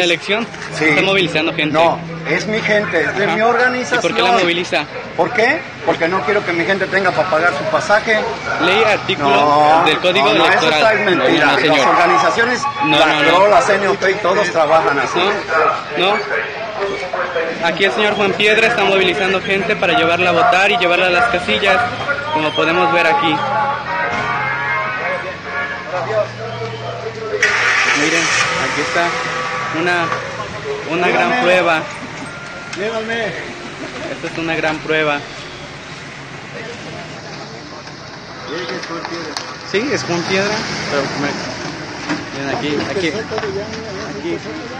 ¿Elección? Sí. ¿Está movilizando gente? No, es mi gente, es de mi organización. ¿Y por qué la moviliza? ¿Por qué? Porque no quiero que mi gente tenga para pagar su pasaje. Leí artículos del Código Electoral. Eso es mentira. No, señor. Las organizaciones, la CNOP y todos trabajan así. No. Aquí el señor Juan Piedra está movilizando gente para llevarla a votar y llevarla a las casillas, como podemos ver aquí. Miren, aquí está. Una gran prueba. Llévame. Esta es una gran prueba. Sí, es Juan Piedra. Pero miren aquí.